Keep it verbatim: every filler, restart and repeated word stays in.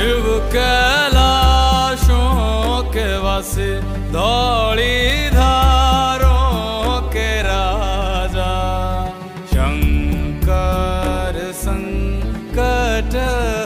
शिव के लाशों के वासे दौड़ी धारों के राजा शंकर संकट